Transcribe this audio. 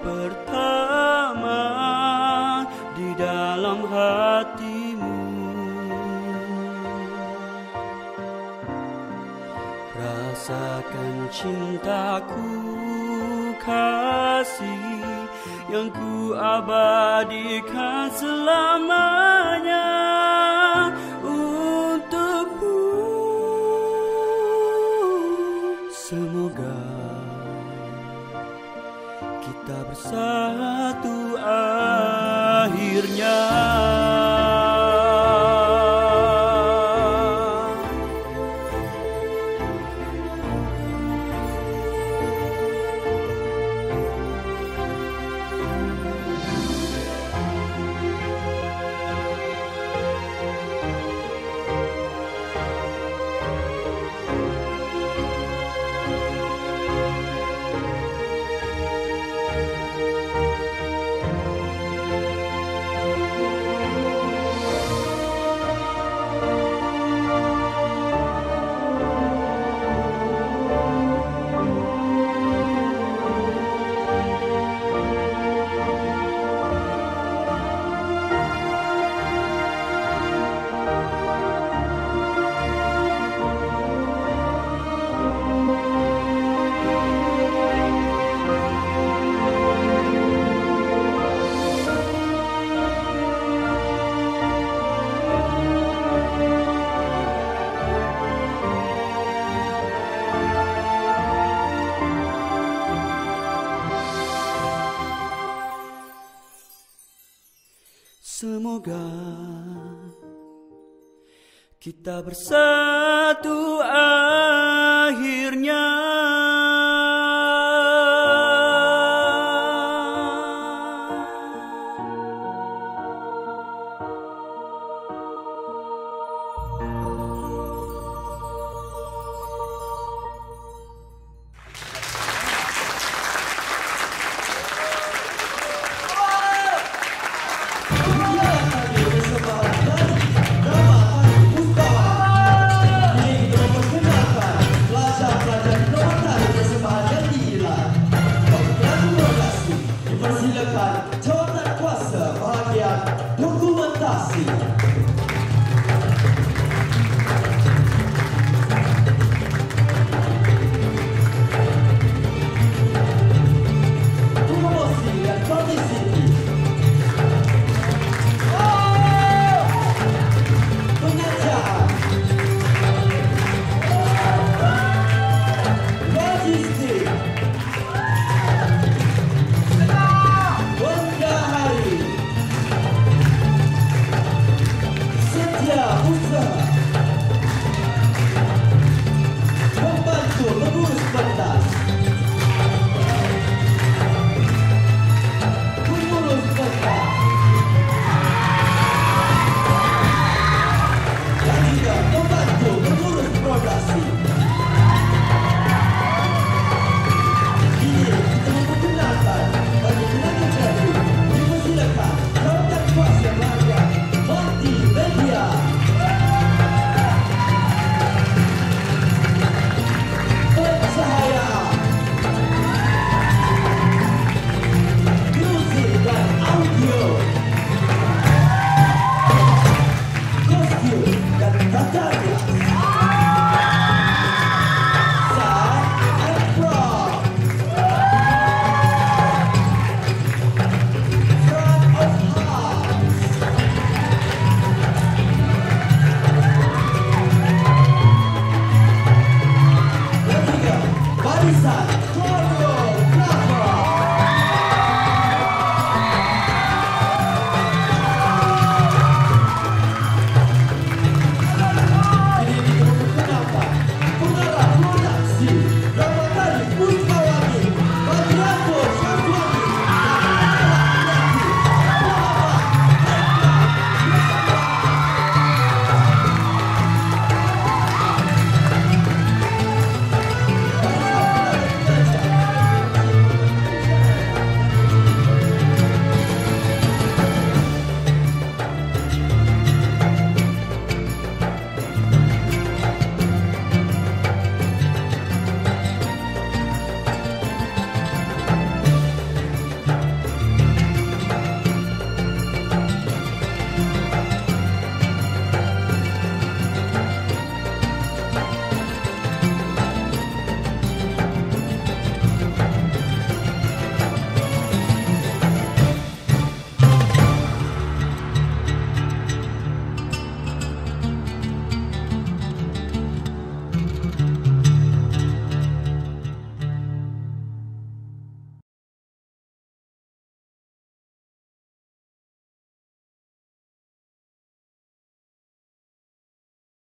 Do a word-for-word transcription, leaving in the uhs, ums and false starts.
pertama di dalam hatimu, rasakan cintaku kasih yang ku abadikan selamanya untukmu. Semoga kita bersatu akhirnya. Semoga kita bersatu akhirnya. Come on. Pakistan.